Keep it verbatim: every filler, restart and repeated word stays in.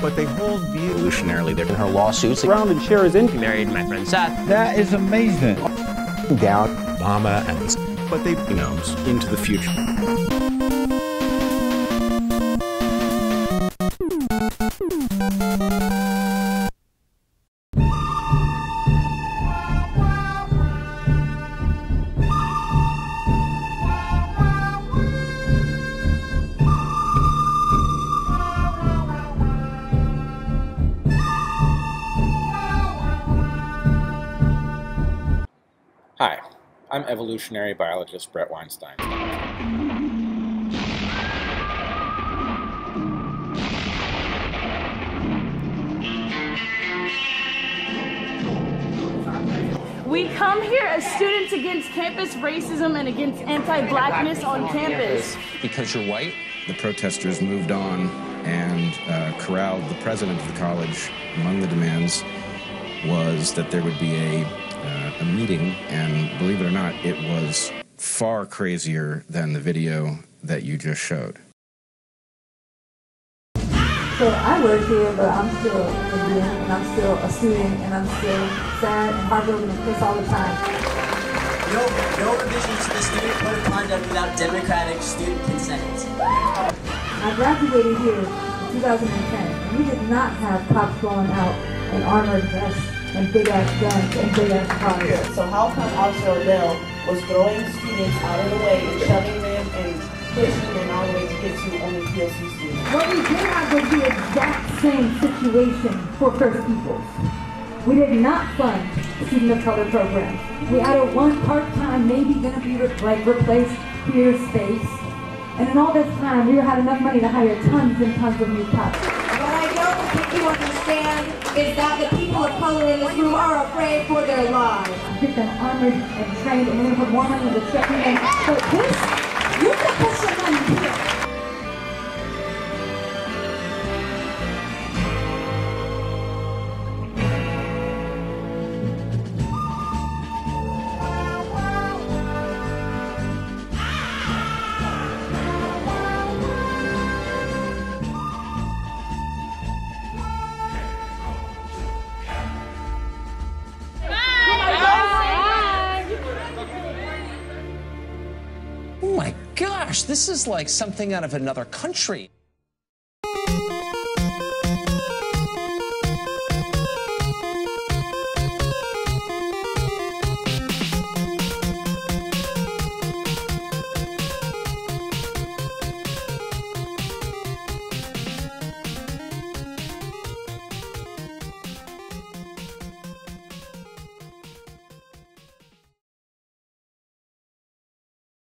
But they hold view. Revolutionarily, they're in her lawsuits. Brown and Cher is in. He married my friend Seth. That is amazing. Down. Obama and. But they, you know, into the future. Hi, I'm evolutionary biologist Brett Weinstein. We come here as students against campus racism and against anti-blackness on campus. Because you're white? The protesters moved on and uh, corralled the president of the college. Among the demands was that there would be a a meeting, and believe it or not, it was far crazier than the video that you just showed. So I work here, but I'm still a student, and I'm still a student, and I'm still sad and heartbroken and pissed all the time. No, no revisions to the student code of conduct without democratic student consent. I graduated here in two thousand ten, and we did not have cops rolling out and armored vests and big-ass guns and big-ass cars. So how come Officer Odell was throwing students out of the way and shoving them and pushing them all the way to get to only P L C students? Well, we did have the exact same situation for First Peoples. We did not fund student of color programs. We had a one part-time, maybe gonna be like replaced queer space. And in all this time, we had enough money to hire tons and tons of new cops. You understand is that the people of color in this room are afraid for their lives. Get them armored and trained, and then put more money in the check. And so this, you can put some money here. Gosh, this is like something out of another country.